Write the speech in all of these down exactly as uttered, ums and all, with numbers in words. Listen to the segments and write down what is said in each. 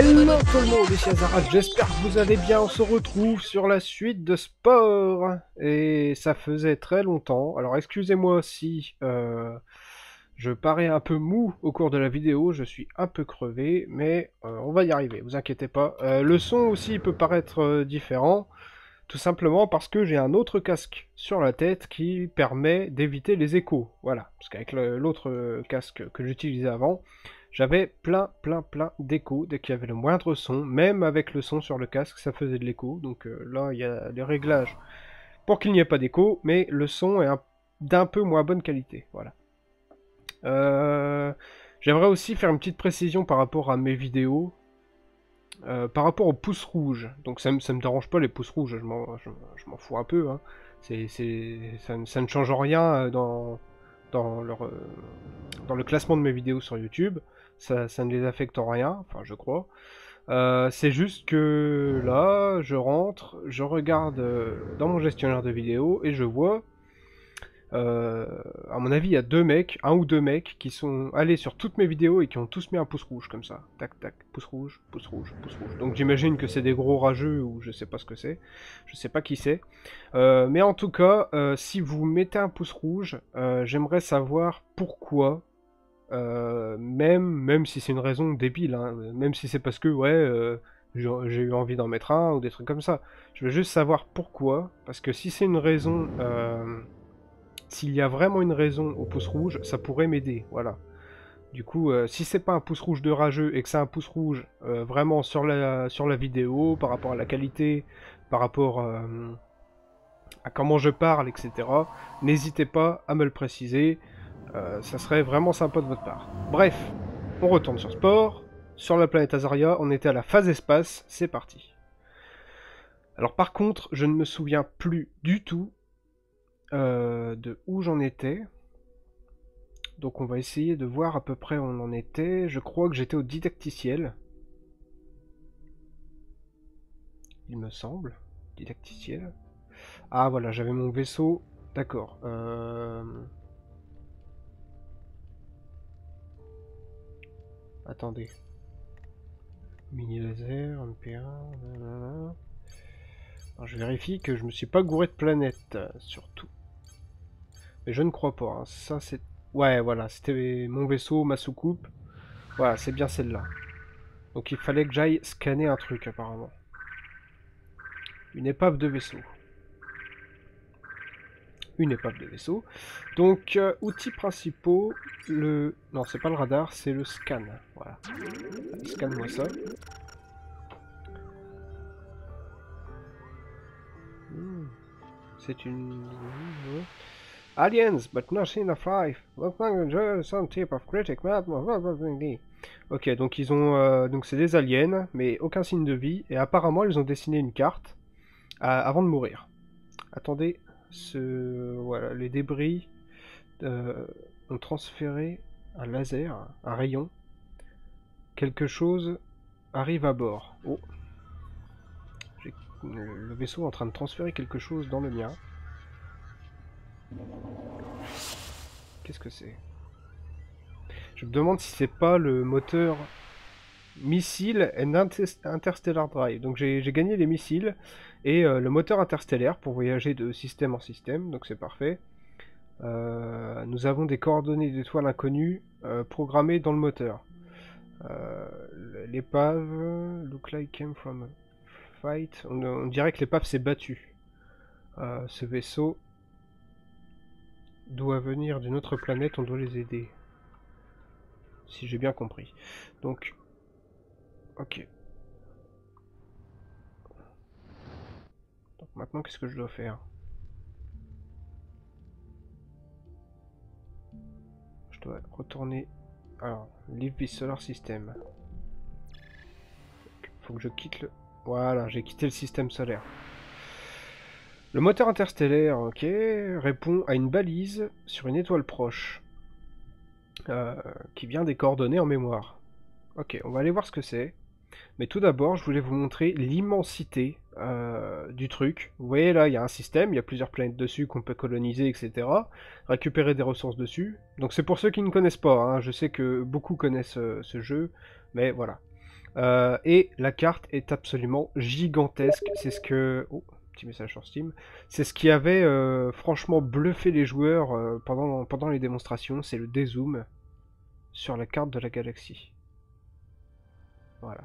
Hello tout le monde, ici Azarath, j'espère que vous allez bien, on se retrouve sur la suite de Spore. Et ça faisait très longtemps, alors excusez-moi si euh, je parais un peu mou au cours de la vidéo, je suis un peu crevé, mais euh, on va y arriver, vous inquiétez pas. Euh, le son aussi peut paraître euh, différent, tout simplement parce que j'ai un autre casque sur la tête qui permet d'éviter les échos. Voilà, parce qu'avec l'autre casque que j'utilisais avant, j'avais plein, plein, plein d'échos dès qu'il y avait le moindre son. Même avec le son sur le casque, ça faisait de l'écho. Donc euh, là, il y a les réglages pour qu'il n'y ait pas d'écho, mais le son est d'un peu moins bonne qualité. Voilà. Euh, J'aimerais aussi faire une petite précision par rapport à mes vidéos, euh, par rapport aux pouces rouges. Donc ça, ça me dérange pas les pouces rouges, je m'en je, je m'en fous un peu. Hein. C'est, c'est, ça, ça ne change rien dans... Dans, leur, euh, dans le classement de mes vidéos sur YouTube, ça, ça ne les affecte en rien, enfin je crois. Euh, c'est juste que là, je rentre, je regarde euh, dans mon gestionnaire de vidéos et je vois, euh, à mon avis, il y a deux mecs, un ou deux mecs, qui sont allés sur toutes mes vidéos et qui ont tous mis un pouce rouge comme ça. Tac, tac, pouce rouge, pouce rouge, pouce rouge. Donc j'imagine que c'est des gros rageux ou je sais pas ce que c'est, je sais pas qui c'est. Euh, mais en tout cas, euh, si vous mettez un pouce rouge, euh, j'aimerais savoir pourquoi. Euh, même, même si c'est une raison débile, hein, même si c'est parce que ouais, euh, j'ai eu envie d'en mettre un ou des trucs comme ça. Je veux juste savoir pourquoi, parce que si c'est une raison... Euh, S'il y a vraiment une raison au pouce rouge, ça pourrait m'aider, voilà. Du coup, euh, si c'est pas un pouce rouge de rageux et que c'est un pouce rouge euh, vraiment sur la, sur la vidéo, par rapport à la qualité, par rapport euh, à comment je parle, et cetera, n'hésitez pas à me le préciser, euh, ça serait vraiment sympa de votre part. Bref, on retourne sur Spore, sur la planète Azaria, on était à la phase espace, c'est parti. Alors par contre, je ne me souviens plus du tout Euh, de où j'en étais. Donc on va essayer de voir à peu près où on en était. Je crois que j'étais au didacticiel, il me semble. Didacticiel. Ah voilà, j'avais mon vaisseau. D'accord. Euh... Attendez. Mini laser, M P un... Blablabla. Alors, je vérifie que je me suis pas gouré de planète, euh, surtout. Mais je ne crois pas, hein. Ça c'est... Ouais, voilà, c'était mon vaisseau, ma soucoupe. Voilà, c'est bien celle-là. Donc il fallait que j'aille scanner un truc, apparemment. Une épave de vaisseau. Une épave de vaisseau. Donc, euh, outils principaux, le... Non, c'est pas le radar, c'est le scan. Voilà. Scanne-moi ça. C'est une... Aliens, but not in of life. Some type of critic. Ok, donc ils ont... Euh, donc c'est des aliens, mais aucun signe de vie. Et apparemment, ils ont dessiné une carte euh, avant de mourir. Attendez, ce... Voilà, les débris euh, ont transféré un laser, un rayon. Quelque chose arrive à bord. Oh. Le vaisseau est en train de transférer quelque chose dans le mien. Qu'est-ce que c'est? Je me demande si c'est pas le moteur missile and interstellar drive. Donc j'ai gagné les missiles et euh, le moteur interstellaire pour voyager de système en système. Donc c'est parfait. Euh, nous avons des coordonnées d'étoiles inconnues euh, programmées dans le moteur. Euh, L'épave look like came from... Fight. On, on dirait que l'épave s'est battue. Euh, ce vaisseau doit venir d'une autre planète, on doit les aider. Si j'ai bien compris. Donc, ok. Donc maintenant, qu'est-ce que je dois faire? Je dois retourner... Alors, leave the solar system. Faut que je quitte le... Voilà, j'ai quitté le système solaire. Le moteur interstellaire, ok, répond à une balise sur une étoile proche, euh, qui vient des coordonnées en mémoire. Ok, on va aller voir ce que c'est. Mais tout d'abord, je voulais vous montrer l'immensité euh, du truc. Vous voyez là, il y a un système, il y a plusieurs planètes dessus qu'on peut coloniser, et cetera. Récupérer des ressources dessus. Donc c'est pour ceux qui ne connaissent pas, hein, je sais que beaucoup connaissent euh, ce jeu, mais voilà. Euh, et la carte est absolument gigantesque. C'est ce que... Oh, petit message sur Steam. C'est ce qui avait euh, franchement bluffé les joueurs euh, pendant, pendant les démonstrations. C'est le dézoom sur la carte de la galaxie. Voilà.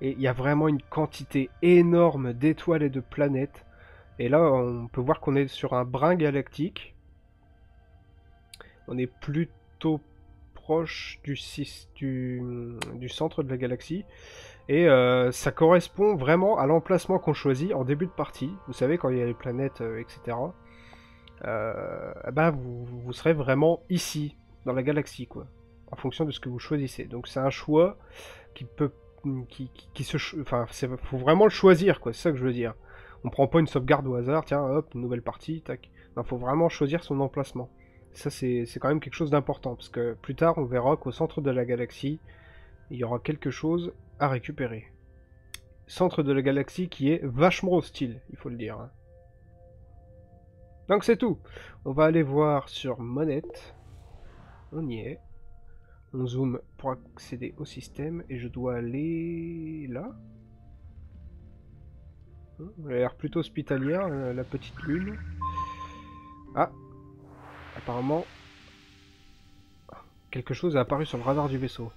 Et il y a vraiment une quantité énorme d'étoiles et de planètes. Et là, on peut voir qu'on est sur un brin galactique. On est plutôt proche du, du, du centre de la galaxie. Et euh, ça correspond vraiment à l'emplacement qu'on choisit en début de partie. Vous savez, quand il y a les planètes, euh, et cetera. Euh, ben vous, vous serez vraiment ici, dans la galaxie, quoi. En fonction de ce que vous choisissez. Donc c'est un choix qui peut... Qui, qui, qui se enfin, faut vraiment le choisir, quoi, c'est ça que je veux dire. On prend pas une sauvegarde au hasard, tiens, hop, une nouvelle partie, tac. Non, faut vraiment choisir son emplacement. Ça, c'est quand même quelque chose d'important, parce que plus tard, on verra qu'au centre de la galaxie, il y aura quelque chose à récupérer. Centre de la galaxie qui est vachement hostile, il faut le dire. Hein. Donc c'est tout. On va aller voir sur Monette. On y est. On zoome pour accéder au système et je dois aller là. Elle a l'air plutôt hospitalière, la petite lune. Ah, apparemment, quelque chose a apparu sur le radar du vaisseau.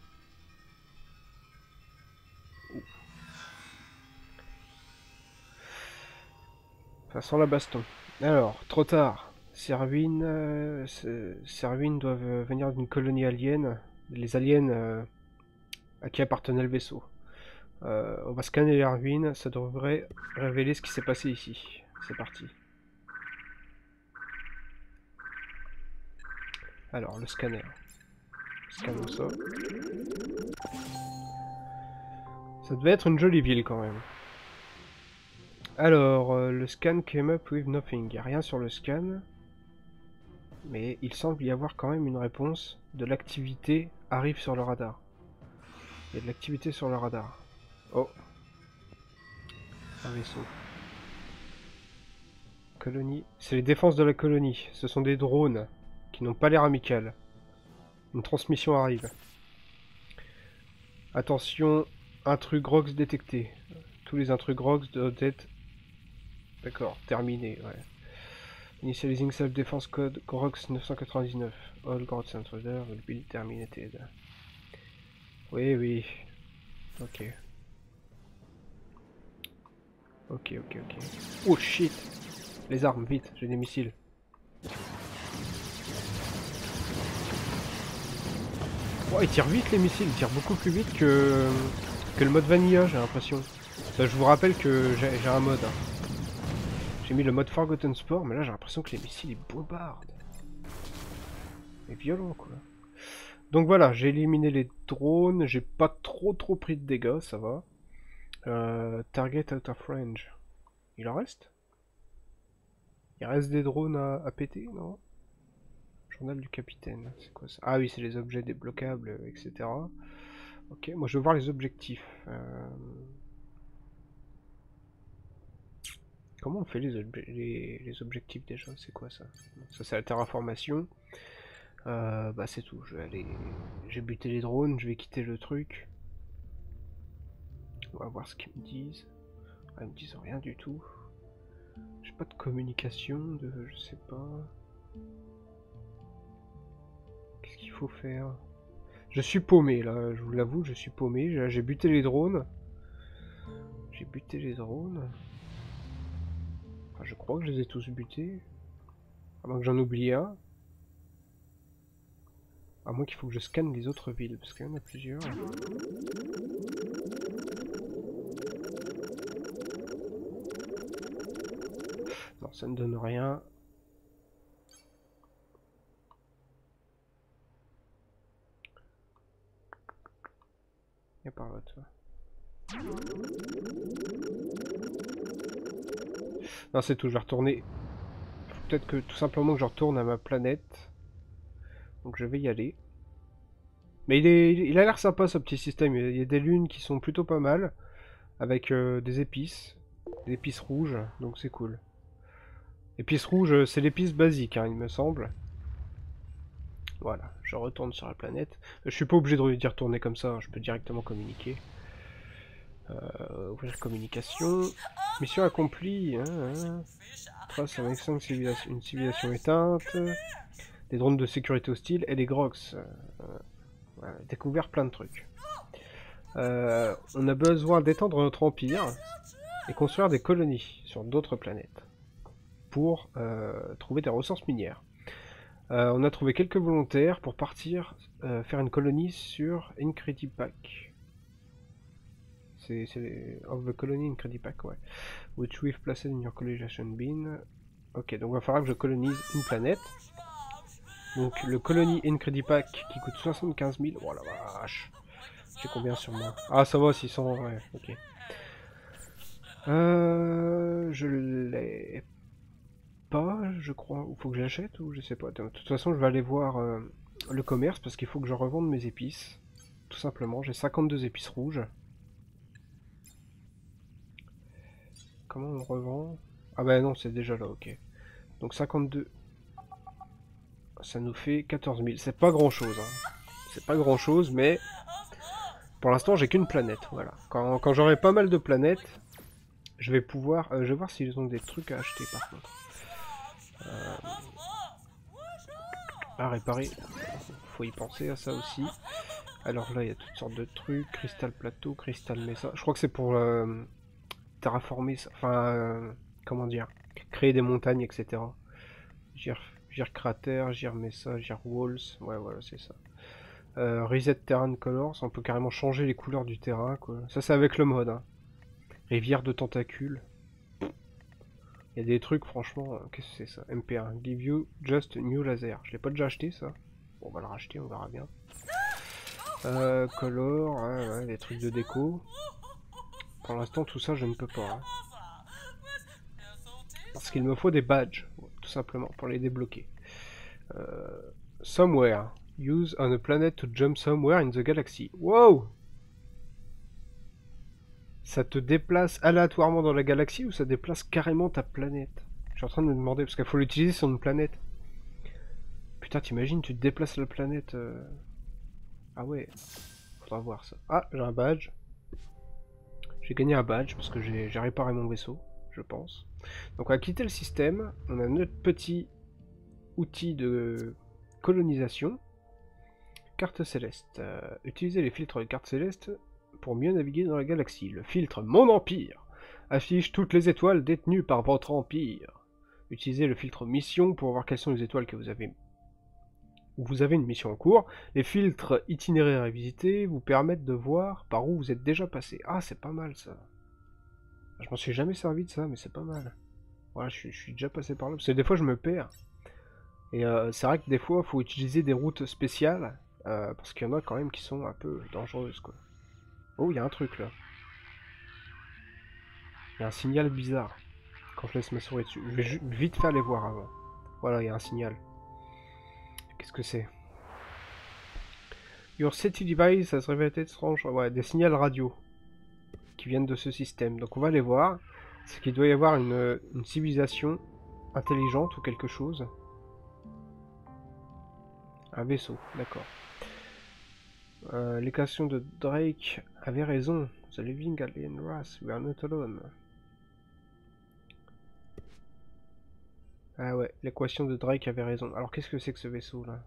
Ça sent la baston. Alors, trop tard. Ces ruines, euh, ces, ces ruines doivent venir d'une colonie alien. Les aliens euh, à qui appartenait le vaisseau. Euh, on va scanner les ruines, ça devrait révéler ce qui s'est passé ici. C'est parti. Alors, le scanner. Scannons ça. Ça devait être une jolie ville quand même. Alors, euh, le scan came up with nothing. Il n'y a rien sur le scan. Mais il semble y avoir quand même une réponse. De l'activité arrive sur le radar. Il y a de l'activité sur le radar. Oh. Un vaisseau. Colonie. C'est les défenses de la colonie. Ce sont des drones qui n'ont pas l'air amicales. Une transmission arrive. Attention, intrus Grox détecté. Tous les intrus Grox doivent être... D'accord, terminé, ouais. Initializing self-defense code Grox neuf cent quatre-vingt-dix-neuf. All Grox intruder will be terminated. Oui, oui. Ok. Ok, ok, ok. Oh shit! Les armes, vite, j'ai des missiles. Oh, ils tirent vite les missiles, ils tirent beaucoup plus vite que, que le mode vanilla, j'ai l'impression. Je vous rappelle que j'ai un mode. Hein. J'ai mis le mode Forgotten Spore, mais là j'ai l'impression que les missiles ils bombardent. Et violent quoi. Donc voilà, j'ai éliminé les drones, j'ai pas trop trop pris de dégâts, ça va. Euh, target out of range. Il en reste? Il reste des drones à, à péter, non? Journal du capitaine, c'est quoi ça? Ah oui, c'est les objets débloquables, et cetera. Ok, moi je veux voir les objectifs. Euh... Comment on fait les, ob les, les objectifs déjà? C'est quoi ça? Ça c'est la terraformation. Euh, bah c'est tout. Je vais aller. J'ai buté les drones. Je vais quitter le truc. On va voir ce qu'ils me disent. Ah, ils me disent rien du tout. J'ai pas de communication. De, je sais pas. Qu'est-ce qu'il faut faire? Je suis paumé là. Je vous l'avoue, je suis paumé. J'ai buté les drones. J'ai buté les drones. Je crois que je les ai tous butés. À moins que j'en oublie un. À moins qu'il faut que je scanne les autres villes, parce qu'il y en a plusieurs. Non, ça ne donne rien. Il y a par là, toi. Non, c'est tout, je vais retourner. Peut-être que tout simplement que je retourne à ma planète. Donc je vais y aller. Mais il, est, il a l'air sympa ce petit système. Il y a des lunes qui sont plutôt pas mal. Avec euh, des épices. Des épices rouges, donc c'est cool. Épices rouges, c'est l'épice basique, hein, il me semble. Voilà, je retourne sur la planète. Je suis pas obligé d'y retourner comme ça, je peux directement communiquer. Euh, ouvrir communication. Mission accomplie. Hein, trace avec cinq civilisations, une civilisation éteinte. Des drones de sécurité hostiles et des grox. Euh, voilà, découvert plein de trucs. Euh, on a besoin d'étendre notre empire et construire des colonies sur d'autres planètes pour euh, trouver des ressources minières. Euh, on a trouvé quelques volontaires pour partir euh, faire une colonie sur Incredipack. C'est of the colony Incredipack, ouais. Which we've placed in your colonization bin. Ok, donc il va falloir que je colonise une planète. Donc le colony Incredipack qui coûte soixante-quinze mille. Oh la vache! J'ai combien sur moi? Ah, ça va, six cents, ouais, ok. Euh, je l'ai pas, je crois. Ou faut que j'achète ou je sais pas. De toute façon, je vais aller voir euh, le commerce parce qu'il faut que je revende mes épices. Tout simplement, j'ai cinquante-deux épices rouges. Comment on revend? Ah bah non, c'est déjà là, ok. Donc cinquante-deux. Ça nous fait quatorze mille. C'est pas grand chose, hein. C'est pas grand chose, mais pour l'instant, j'ai qu'une planète. Voilà. Quand, quand j'aurai pas mal de planètes, je vais pouvoir. Euh, je vais voir s'ils ont des trucs à acheter par contre. Euh, à réparer. Faut y penser à ça aussi. Alors là, il y a toutes sortes de trucs. Cristal plateau, cristal mesa. Je crois que c'est pour euh, terraformer. Enfin, euh, comment dire, créer des montagnes, et cetera. Gir, gir cratère, gir mesa, gir walls. Ouais, voilà, c'est ça. Euh, reset terrain colors. On peut carrément changer les couleurs du terrain, quoi. Ça, c'est avec le mode. Hein. Rivière de tentacules. Il y a des trucs, franchement, euh, qu'est-ce que c'est ça? M P un, give you just new laser. Je l'ai pas déjà acheté, ça? Bon, on va le racheter, on verra bien. Euh, color, ouais, ouais, des trucs de déco. Pour l'instant, tout ça, je ne peux pas. Hein. Parce qu'il me faut des badges, tout simplement, pour les débloquer. Euh, somewhere. Use on a planet to jump somewhere in the galaxy. Wow! Ça te déplace aléatoirement dans la galaxie ou ça déplace carrément ta planète? Je suis en train de me demander, parce qu'il faut l'utiliser sur une planète. Putain, t'imagines, tu te déplaces la planète. Euh... Ah ouais, faudra voir ça. Ah, j'ai un badge. J'ai gagné un badge parce que j'ai réparé mon vaisseau, je pense. Donc on va quitter le système. On a notre petit outil de colonisation. Carte céleste. Euh, utilisez les filtres de carte céleste pour mieux naviguer dans la galaxie. Le filtre Mon Empire affiche toutes les étoiles détenues par votre empire. Utilisez le filtre Mission pour voir quelles sont les étoiles que vous avez. Vous avez une mission en cours. Les filtres Itinéraire à visiter vous permettent de voir par où vous êtes déjà passé. Ah, c'est pas mal ça. Je m'en suis jamais servi de ça, mais c'est pas mal. Voilà, je, je suis déjà passé par là. Parce que des fois, je me perds. Et euh, c'est vrai que des fois, il faut utiliser des routes spéciales. Euh, parce qu'il y en a quand même qui sont un peu dangereuses, quoi. Oh, il y a un truc, là. Il y a un signal bizarre. Quand je laisse ma souris dessus. Je vais vite faire les voir avant. Voilà, il y a un signal. Qu'est-ce que c'est? Your city device, ça se révèle étrange. Ouais, des signaux radio. Qui viennent de ce système. Donc on va les voir. C'est qu'il doit y avoir une, une civilisation intelligente ou quelque chose. Un vaisseau, d'accord. Euh, L'équation de Drake avait raison. The living alien race, we are not alone. Ah ouais, l'équation de Drake avait raison. Alors qu'est-ce que c'est que ce vaisseau là?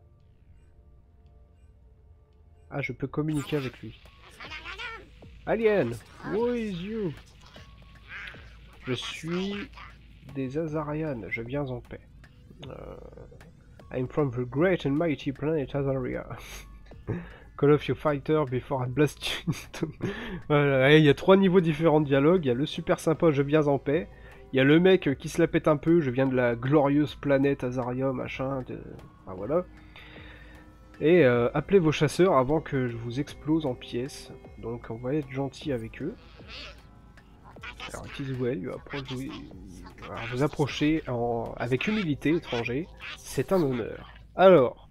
Ah, je peux communiquer avec lui. Alien, who is you? Je suis des Azarianes, je viens en paix. Euh... I'm from the great and mighty planet Azaria. Call off your fighter before I blast you. Voilà, il y a trois niveaux différents de dialogue. Il y a le super sympa, je viens en paix. Il y a le mec qui se la pète un peu, je viens de la glorieuse planète Azaria, machin. De... Ah voilà. Et euh, appelez vos chasseurs avant que je vous explose en pièces. Donc on va être gentil avec eux. Alors, well, you approach, you... Alors, vous approchez en... avec humilité, étranger, c'est un honneur. Alors,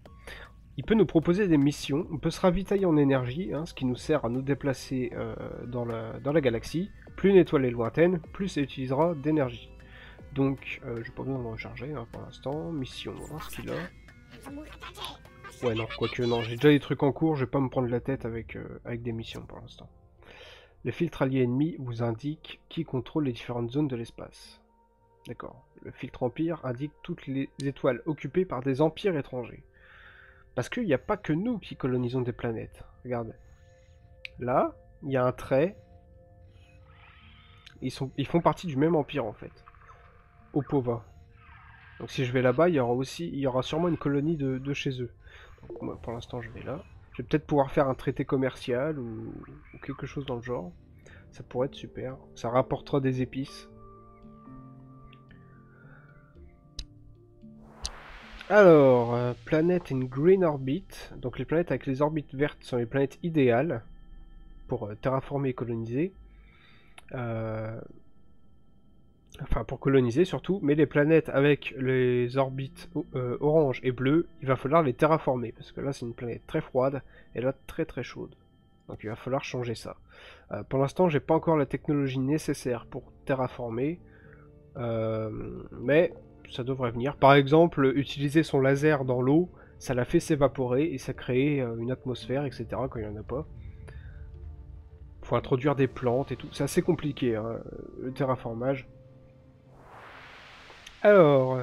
il peut nous proposer des missions, on peut se ravitailler en énergie, hein, ce qui nous sert à nous déplacer euh, dans, la... dans la galaxie. Plus une étoile est lointaine, plus ça utilisera d'énergie. Donc, euh, je n'ai pas besoin de recharger hein, pour l'instant. Mission, on va voir ce qu'il a. Ouais, non, quoique, non, j'ai déjà des trucs en cours, je vais pas me prendre la tête avec, euh, avec des missions pour l'instant. Le filtre allié ennemi vous indique qui contrôle les différentes zones de l'espace. D'accord. Le filtre empire indique toutes les étoiles occupées par des empires étrangers. Parce qu'il n'y a pas que nous qui colonisons des planètes. Regardez. Là, il y a un trait. Ils, sont, ils font partie du même empire en fait. Opova. Donc si je vais là-bas, il y aura aussi, il y aura sûrement une colonie de, de chez eux. Donc, moi, pour l'instant, je vais là. Je vais peut-être pouvoir faire un traité commercial ou, ou quelque chose dans le genre. Ça pourrait être super. Ça rapportera des épices. Alors, euh, planète in green orbit. Donc les planètes avec les orbites vertes sont les planètes idéales pour euh, terraformer et coloniser. Euh... Enfin, pour coloniser surtout. Mais les planètes avec les orbites euh, orange et bleu, il va falloir les terraformer. Parce que là, c'est une planète très froide et là, très très chaude. Donc il va falloir changer ça. Euh, pour l'instant, j'ai pas encore la technologie nécessaire pour terraformer. Euh, mais... ça devrait venir. Par exemple, utiliser son laser dans l'eau, ça la fait s'évaporer et ça crée une atmosphère, et cetera quand il n'y en a pas. Faut introduire des plantes et tout. C'est assez compliqué, hein, le terraformage. Alors,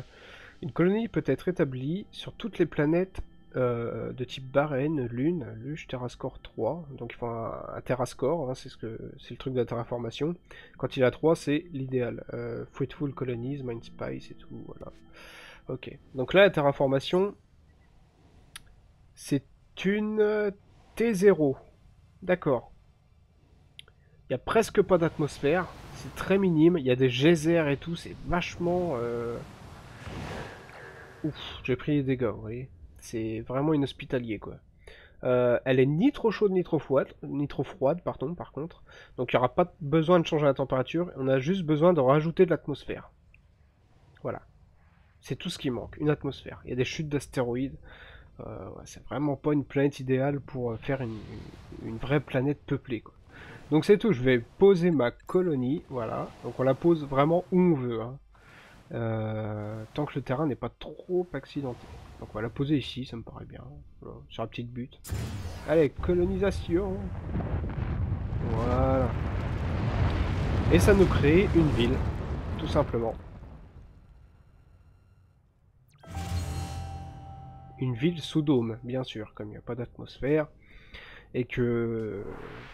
une colonie peut être établie sur toutes les planètes euh, de type Barren, Lune, Luche, Terrascore trois. Donc il faut un, un Terrascore, hein, c'est ce que c'est le truc de la terraformation. Quand il a trois, c'est l'idéal. Euh, Fruitful Colonies, Mind Spice et tout, voilà. Ok, donc là la terraformation, c'est une T zéro. D'accord. Il n'y a presque pas d'atmosphère, c'est très minime, il y a des geysers et tout, c'est vachement... Euh... Ouf, j'ai pris des dégâts, vous voyez. C'est vraiment inhospitalier quoi. Euh, elle est ni trop chaude ni trop froide, ni trop froide pardon, par contre. Donc il n'y aura pas besoin de changer la température. On a juste besoin de rajouter de l'atmosphère. Voilà. C'est tout ce qui manque. Une atmosphère. Il y a des chutes d'astéroïdes. Euh, ouais, c'est vraiment pas une planète idéale pour faire une, une, une vraie planète peuplée quoi. Donc c'est tout. Je vais poser ma colonie. Voilà. Donc on la pose vraiment où on veut. Hein. Euh, tant que le terrain n'est pas trop accidenté. Donc on va la poser ici, ça me paraît bien. Voilà, sur la petite butte. Allez, colonisation. Voilà. Et ça nous crée une ville, tout simplement. Une ville sous dôme, bien sûr, comme il n'y a pas d'atmosphère. Et que,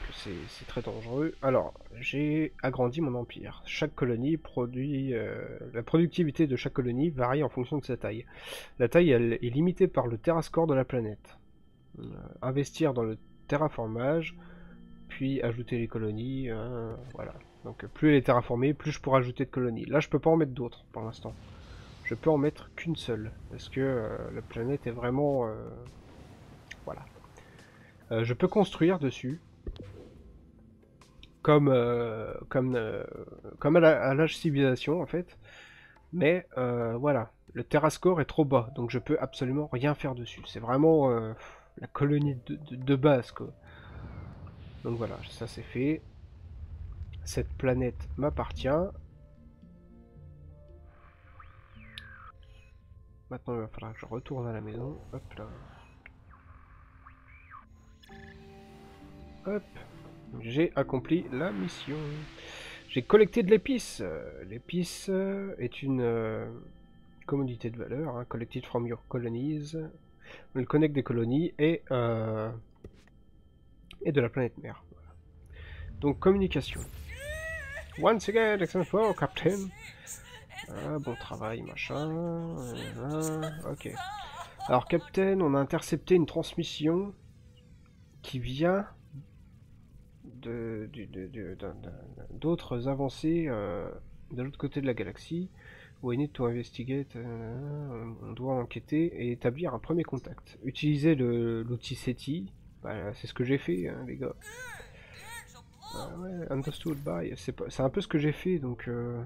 que c'est très dangereux. Alors, j'ai agrandi mon empire. Chaque colonie produit... Euh, la productivité de chaque colonie varie en fonction de sa taille. La taille, elle, est limitée par le terrascore de la planète. Euh, investir dans le terraformage, puis ajouter les colonies, euh, voilà. Donc plus elle est terraformée, plus je pourrai ajouter de colonies. Là, je peux pas en mettre d'autres, pour l'instant. Je peux en mettre qu'une seule, parce que euh, la planète est vraiment... Euh, voilà. Euh, je peux construire dessus, comme, euh, comme, euh, comme à l'âge civilisation en fait, mais euh, voilà, le terrascore est trop bas, donc je peux absolument rien faire dessus, c'est vraiment euh, la colonie de, de, de base quoi. Donc voilà, ça c'est fait, cette planète m'appartient. Maintenant il va falloir que je retourne à la maison, hop là. Hop, j'ai accompli la mission. J'ai collecté de l'épice. L'épice est une euh, commodité de valeur, hein, collected from your colonies. On le connecte des colonies et, euh, et de la planète mère. Voilà. Donc communication. Once again, excellent for Captain. Ah, bon travail, machin. Voilà. Ok. Alors Captain, on a intercepté une transmission qui vient... d'autres avancées euh, de l'autre côté de la galaxie. We need to investigate. Euh, on doit enquêter et établir un premier contact. Utilisez l'outil SETI. Bah, c'est ce que j'ai fait, hein, les gars. Ah ouais, understood by. C'est un peu ce que j'ai fait, donc... Euh...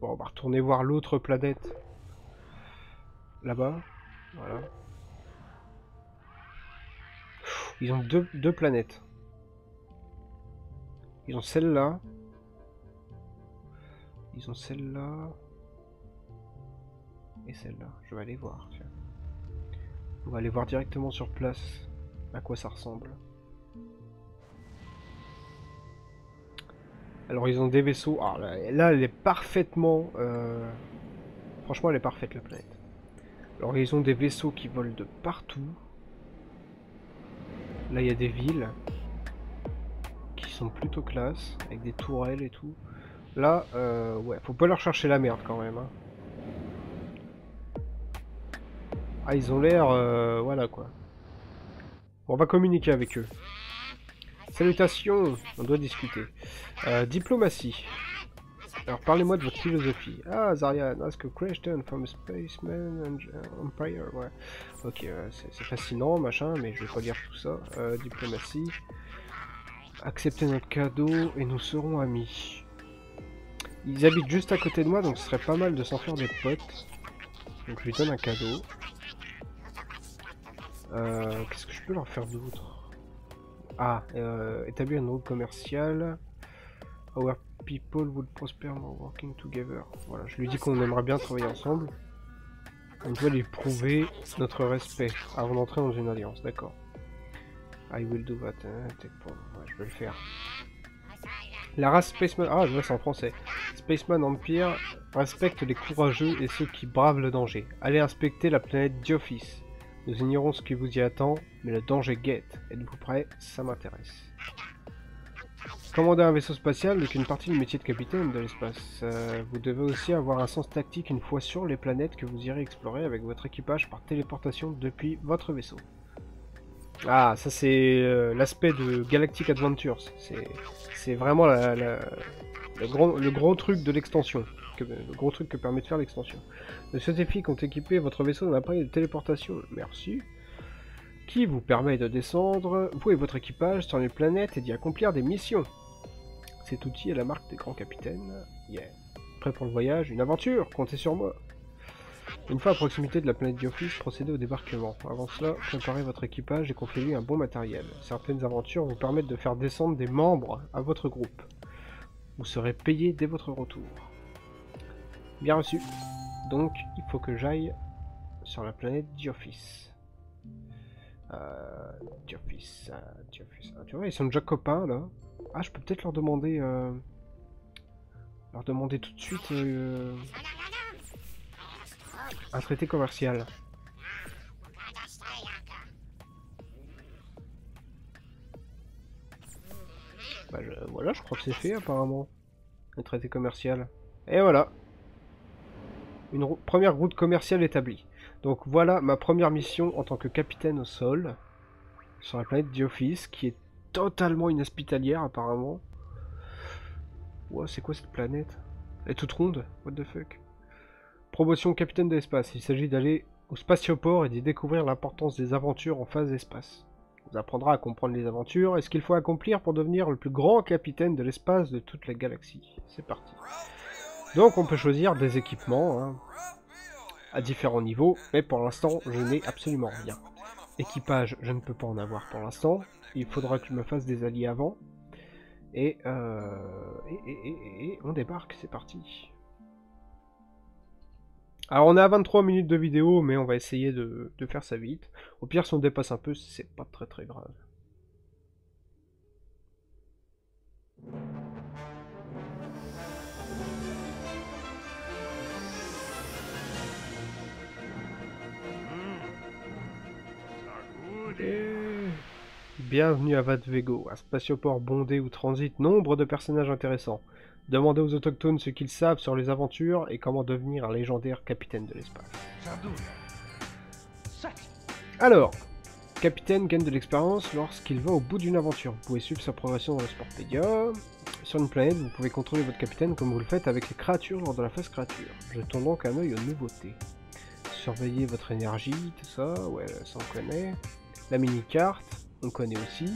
Bon, on va retourner voir l'autre planète. Là-bas. Voilà. Ils ont deux, deux planètes. Ils ont celle-là. Ils ont celle-là. Et celle-là. Je vais aller voir. Tiens. On va aller voir directement sur place à quoi ça ressemble. Alors ils ont des vaisseaux. Ah, là, là elle est parfaitement... Euh... Franchement elle est parfaite la planète. Alors ils ont des vaisseaux qui volent de partout. Là il y a des villes qui sont plutôt classe, avec des tourelles et tout. Là, euh, ouais, faut pas leur chercher la merde quand même. Hein. Ah, ils ont l'air... Euh, voilà quoi. Bon, on va communiquer avec eux. Salutations, on doit discuter. Euh, diplomatie. Alors parlez-moi de votre philosophie. Ah, Azaria, ask a question from a Spaceman Empire. Ouais. Ok, euh, c'est fascinant, machin, mais je vais pas lire tout ça. Euh, diplomatie. Acceptez notre cadeau et nous serons amis. Ils habitent juste à côté de moi, donc ce serait pas mal de s'en faire des potes. Donc je lui donne un cadeau. Euh, Qu'est-ce que je peux leur faire d'autre? Ah, euh, établir une route commerciale. Our people would prosper more working together. Voilà, je lui dis qu'on aimerait bien travailler ensemble. On doit lui prouver notre respect avant d'entrer dans une alliance, d'accord. I will do that. Hein, ouais, je vais le faire. La race Spaceman... Ah, je vois c'est en français. Spaceman Empire respecte les courageux et ceux qui bravent le danger. Allez inspecter la planète Diophis. Nous ignorons ce qui vous y attend, mais le danger guette. Êtes-vous prêts? Ça m'intéresse. Commander un vaisseau spatial n'est qu'une partie du métier de capitaine de l'espace. Euh, vous devez aussi avoir un sens tactique une fois sur les planètes que vous irez explorer avec votre équipage par téléportation depuis votre vaisseau. Ah, ça c'est euh, l'aspect de Galactic Adventures. C'est vraiment la, la, le, grand, le grand truc de l'extension. Le gros truc que permet de faire l'extension. De ce défi compte équiper votre vaisseau d'un appareil de téléportation. Merci. Qui vous permet de descendre, vous et votre équipage, sur les planètes et d'y accomplir des missions. Cet outil est la marque des grands capitaines. Yeah. Prêt pour le voyage, une aventure, comptez sur moi. Une fois à proximité de la planète Diophis, procédez au débarquement. Avant cela, préparez votre équipage et confiez-lui un bon matériel. Certaines aventures vous permettent de faire descendre des membres à votre groupe. Vous serez payé dès votre retour. Bien reçu. Donc, il faut que j'aille sur la planète Diophis. Euh, Diophis, euh, Diophis. Ah, tu vois, ils sont déjà copains, là. Ah, je peux peut-être leur demander... Euh, leur demander tout de suite... Euh, un traité commercial. Bah, je, voilà, je crois que c'est fait, apparemment. Un traité commercial. Et voilà. Une route, première route commerciale établie. Donc voilà ma première mission en tant que capitaine au sol. Sur la planète Diophis, qui est totalement inhospitalière, apparemment. Wow, c'est quoi cette planète? Elle est toute ronde? What the fuck? Promotion capitaine de l'espace. Il s'agit d'aller au spatioport et d'y découvrir l'importance des aventures en phase espace. On apprendra à comprendre les aventures et ce qu'il faut accomplir pour devenir le plus grand capitaine de l'espace de toute la galaxie. C'est parti. Donc on peut choisir des équipements hein, à différents niveaux, mais pour l'instant je n'ai absolument rien. Équipage, je ne peux pas en avoir pour l'instant. Il faudra que je me fasse des alliés avant. Et, euh, et, et, et, et on débarque, c'est parti. Alors on est à vingt-trois minutes de vidéo, mais on va essayer de, de faire ça vite. Au pire, si on dépasse un peu, c'est pas très très grave. Et... Bienvenue à Vatvego, un spatioport bondé où transitent nombre de personnages intéressants. Demandez aux autochtones ce qu'ils savent sur les aventures et comment devenir un légendaire capitaine de l'espace. Alors, capitaine gagne de l'expérience lorsqu'il va au bout d'une aventure. Vous pouvez suivre sa progression dans le Sportpedia. Sur une planète, vous pouvez contrôler votre capitaine comme vous le faites avec les créatures lors de la phase créature. Jetons donc un œil aux nouveautés. Surveillez votre énergie, tout ça, ouais, ça on connaît. La mini-carte, on connaît aussi.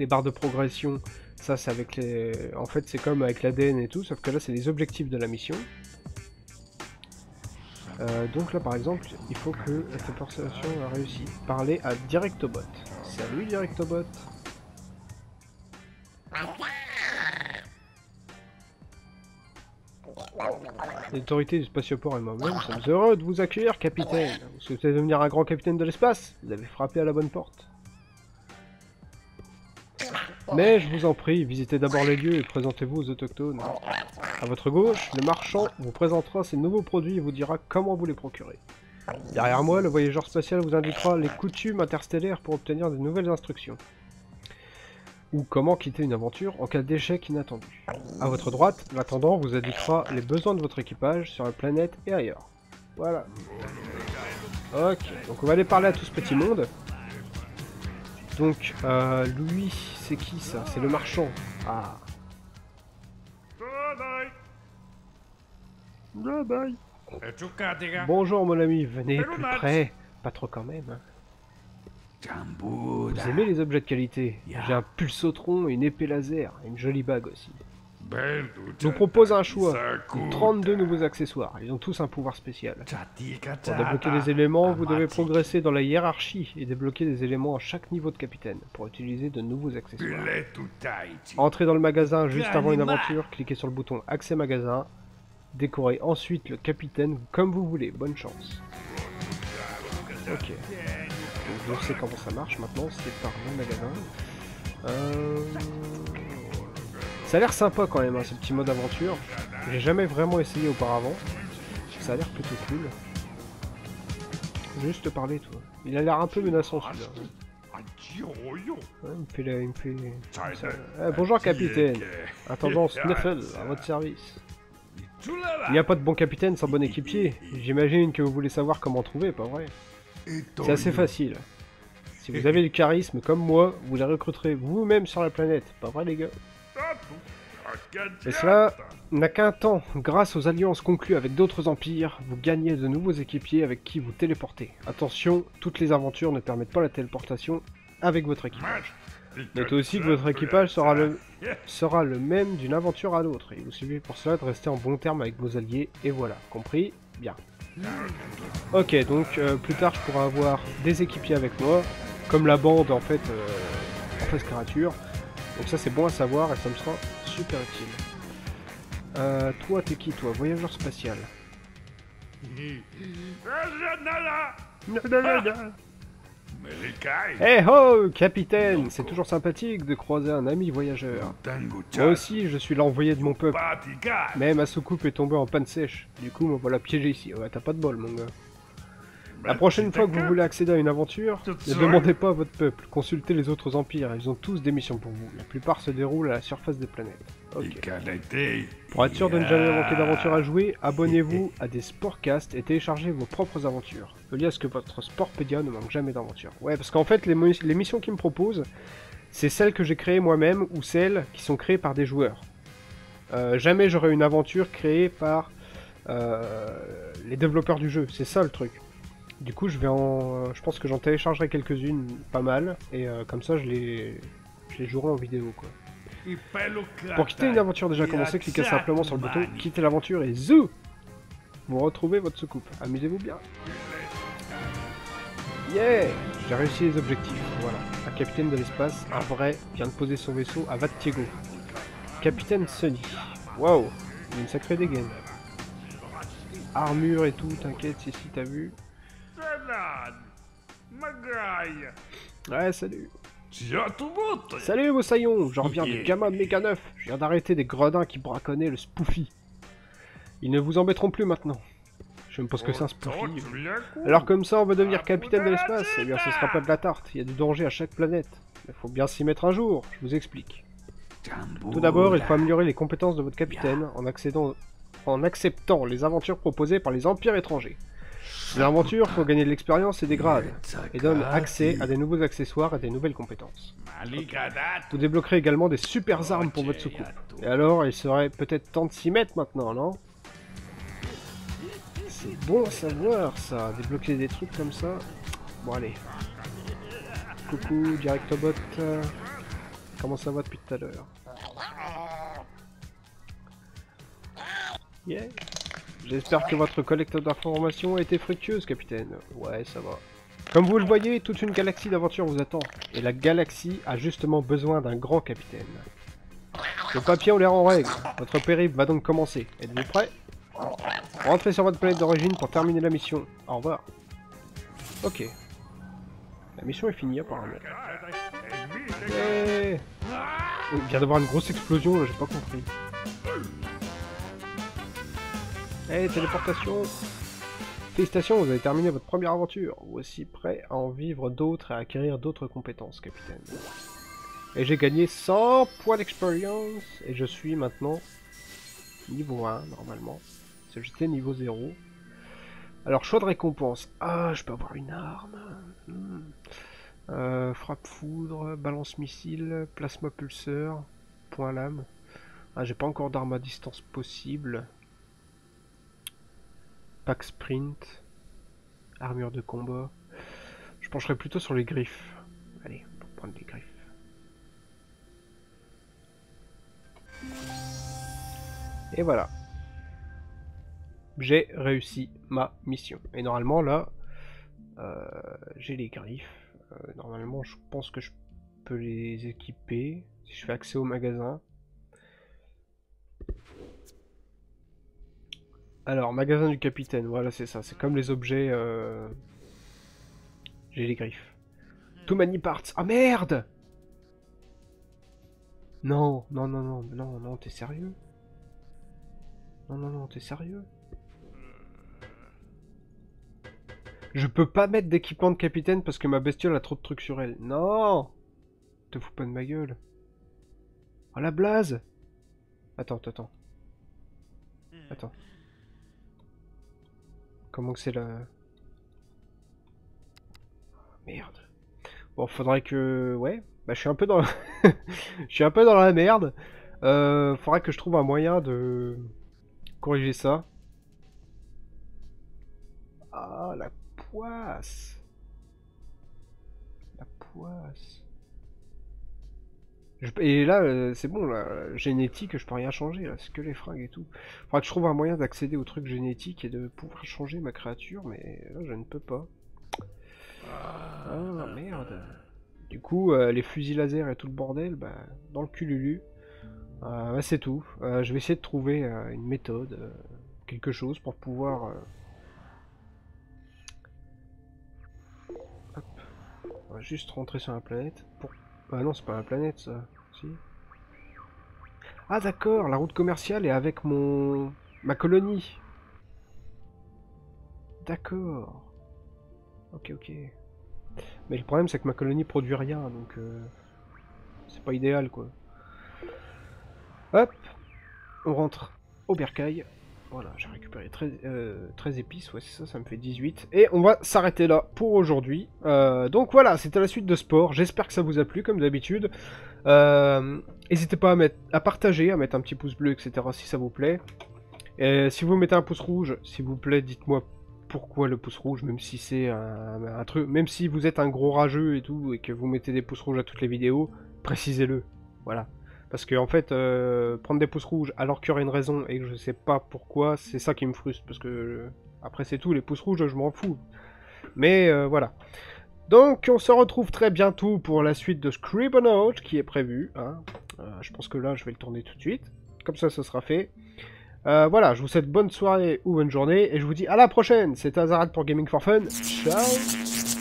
Les barres de progression... Ça, c'est avec les... En fait, c'est comme avec l'A D N et tout, sauf que là, c'est les objectifs de la mission. Euh, donc là, par exemple, il faut que cette perception a réussi. Parler à Directobot. Salut, Directobot. L'autorité du spatioport et moi-même sommes heureux de vous accueillir, capitaine. Vous souhaitez devenir un grand capitaine de l'espace? Vous avez frappé à la bonne porte. Mais je vous en prie, visitez d'abord les lieux et présentez-vous aux autochtones. A votre gauche, le marchand vous présentera ses nouveaux produits et vous dira comment vous les procurer. Derrière moi, le voyageur spatial vous indiquera les coutumes interstellaires pour obtenir de nouvelles instructions. Ou comment quitter une aventure en cas d'échec inattendu. A votre droite, l'intendant vous indiquera les besoins de votre équipage sur la planète et ailleurs. Voilà. Ok, donc on va aller parler à tout ce petit monde. Donc, euh, Louis, c'est qui ça? C'est le marchand. Ah. Bye bye. Bonjour mon ami, venez plus près. Pas trop quand même. Vous aimez les objets de qualité? J'ai un pulsotron, une épée laser, et une jolie bague aussi. Je vous propose un choix, trente-deux nouveaux accessoires, ils ont tous un pouvoir spécial. Pour débloquer des éléments, vous devez progresser dans la hiérarchie et débloquer des éléments à chaque niveau de capitaine pour utiliser de nouveaux accessoires. Entrez dans le magasin juste avant une aventure, cliquez sur le bouton accès magasin, décorez ensuite le capitaine comme vous voulez, bonne chance. Ok. Donc je sais comment ça marche maintenant, c'est par le magasin. Euh... Ça a l'air sympa quand même hein, ce petit mode aventure. J'ai jamais vraiment essayé auparavant. Ça a l'air plutôt cool. Juste parler toi. Il a l'air un peu menaçant celui-là. Ouais, il me fait, la... il me fait... Ça... Eh, bonjour capitaine. Intendant Sneffel, à votre service. Il n'y a pas de bon capitaine sans bon équipier. J'imagine que vous voulez savoir comment trouver, pas vrai? C'est assez facile. Si vous avez du charisme comme moi, vous les recruterez vous-même sur la planète, pas vrai les gars? Et cela n'a qu'un temps. Grâce aux alliances conclues avec d'autres empires, vous gagnez de nouveaux équipiers avec qui vous téléportez. Attention, toutes les aventures ne permettent pas la téléportation avec votre équipage. Notez aussi que votre équipage sera le, sera le même d'une aventure à l'autre. Et vous suivez pour cela de rester en bon terme avec vos alliés. Et voilà, compris? Bien. Ok, donc euh, plus tard je pourrai avoir des équipiers avec moi, comme la bande en fait, euh, en face créature. Donc ça c'est bon à savoir et ça me sera super utile. Euh, toi t'es qui toi? Voyageur spatial. Hey ho, capitaine! C'est toujours sympathique de croiser un ami voyageur. Moi aussi, je suis l'envoyé de mon peuple. Mais ma soucoupe est tombée en panne sèche. Du coup, me voilà piégé ici. Ouais, t'as pas de bol, mon gars. La prochaine fois que vous voulez accéder à une aventure, ne demandez pas à votre peuple. Consultez les autres empires. Ils ont tous des missions pour vous. La plupart se déroulent à la surface des planètes. Okay. Pour être sûr de ne jamais manquer d'aventure à jouer, abonnez-vous à des sportcasts et téléchargez vos propres aventures. Je dis à ce que votre Sportpedia ne manque jamais d'aventure. Ouais, parce qu'en fait, les, les missions qu'ils me proposent, c'est celles que j'ai créées moi-même ou celles qui sont créées par des joueurs. Euh, jamais j'aurai une aventure créée par euh, les développeurs du jeu. C'est ça le truc. Du coup, je vais en, euh, je pense que j'en téléchargerai quelques-unes, pas mal, et euh, comme ça, je les, je les jouerai en vidéo, quoi. Pour quitter une aventure déjà commencée, cliquez simplement sur le bouton « Quitter l'aventure » et zou! Vous retrouvez votre soucoupe. Amusez-vous bien. Yeah! J'ai réussi les objectifs, voilà. Un capitaine de l'espace, un vrai, vient de poser son vaisseau à Vatvego. Capitaine Sunny. Waouh! Il a une sacrée dégaine. Armure et tout, t'inquiète, si, si, t'as vu. Ouais, salut. Salut vos saillons, je reviens du gamin de méga neuf. Je viens d'arrêter des gredins qui braconnaient le spoofy. Ils ne vous embêteront plus maintenant. Je me pose que c'est un spoofy. Alors comme ça on veut devenir capitaine de l'espace? Eh bien ce sera pas de la tarte, il y a du danger à chaque planète. Il faut bien s'y mettre un jour, je vous explique. Tout d'abord il faut améliorer les compétences de votre capitaine en, accédant, en acceptant les aventures proposées par les empires étrangers. Ces aventures font gagner de l'expérience et des grades, et donnent accès à des nouveaux accessoires et des nouvelles compétences. Okay. Vous débloquerez également des super armes pour votre soucoupe. Et alors, il serait peut-être temps de s'y mettre maintenant, non? C'est bon à savoir, ça, débloquer des trucs comme ça. Bon, allez. Coucou, Directobot. Comment ça va depuis tout à l'heure? Yeah. J'espère que votre collecte d'informations a été fructueuse, capitaine. Ouais, ça va. Comme vous le voyez, toute une galaxie d'aventures vous attend. Et la galaxie a justement besoin d'un grand capitaine. Le papier a l'air en règle. Votre périple va donc commencer. Êtes-vous prêt? Rentrez sur votre planète d'origine pour terminer la mission. Au revoir. Ok. La mission est finie, apparemment. Hey. Il vient d'avoir une grosse explosion, j'ai pas compris. Hey, téléportation! Félicitations, vous avez terminé votre première aventure. Vous aussi prêt à en vivre d'autres et à acquérir d'autres compétences, capitaine. Et j'ai gagné cent points d'expérience. Et je suis maintenant niveau un, normalement. Parce que j'étais niveau zéro. Alors, choix de récompense. Ah, je peux avoir une arme. Hmm. Euh, frappe foudre, balance missile, plasma pulseur, point lame. Ah, j'ai pas encore d'arme à distance possible. Pack sprint, armure de combat. Je pencherai plutôt sur les griffes. Allez, on va prendre les griffes. Et voilà. J'ai réussi ma mission. Et normalement là, euh, j'ai les griffes. Euh, normalement, je pense que je peux les équiper si je fais accès au magasin. Alors, magasin du capitaine, voilà, c'est ça, c'est comme les objets, euh... j'ai les griffes. Too many parts, ah merde! Non, non, non, non, non, non, t'es sérieux? Non, non, non, t'es sérieux? Je peux pas mettre d'équipement de capitaine parce que ma bestiole a trop de trucs sur elle. Non! Te fous pas de ma gueule. Oh la blaze! Attends, attends. Attends. Comment que c'est la... Oh, merde. Bon, faudrait que... Ouais, bah je suis un peu dans... Je suis un peu dans la merde. Euh, faudrait que je trouve un moyen de... corriger ça. Ah, la poisse. La poisse. Je... Et là, c'est bon, la génétique, je peux rien changer, là, c'est que les fringues et tout. Faudra que je trouve un moyen d'accéder au truc génétique et de pouvoir changer ma créature, mais là, je ne peux pas. Ah, merde. Du coup, euh, les fusils laser et tout le bordel, bah, dans le cululu. Euh, bah, c'est tout. Euh, je vais essayer de trouver euh, une méthode, euh, quelque chose pour pouvoir... Euh... Hop. On va juste rentrer sur la planète pour... Bah non, c'est pas la planète ça, si. Ah d'accord, la route commerciale est avec mon... ma colonie. D'accord. Ok, ok. Mais le problème c'est que ma colonie produit rien, donc... Euh... C'est pas idéal quoi. Hop. On rentre au bercail. Voilà, j'ai récupéré treize, euh, treize épices, ouais c'est ça, ça me fait dix-huit. Et on va s'arrêter là pour aujourd'hui. Euh, donc voilà, c'était la suite de Spore, j'espère que ça vous a plu comme d'habitude. Euh, n'hésitez pas à, mettre, à partager, à mettre un petit pouce bleu, et cetera si ça vous plaît. Et si vous mettez un pouce rouge, s'il vous plaît, dites-moi pourquoi le pouce rouge, même si c'est un, un truc... Même si vous êtes un gros rageux et tout, et que vous mettez des pouces rouges à toutes les vidéos, précisez-le, voilà. Parce que en fait, euh, prendre des pouces rouges alors qu'il y aurait une raison et que je sais pas pourquoi, c'est ça qui me frustre. Parce que euh, après c'est tout, les pouces rouges, je m'en fous. Mais euh, voilà. Donc on se retrouve très bientôt pour la suite de Scribble Out qui est prévue. Hein. Euh, je pense que là, je vais le tourner tout de suite. Comme ça, ça sera fait. Euh, voilà, je vous souhaite bonne soirée ou bonne journée et je vous dis à la prochaine. C'était Azarath pour Gaming for Fun. Ciao.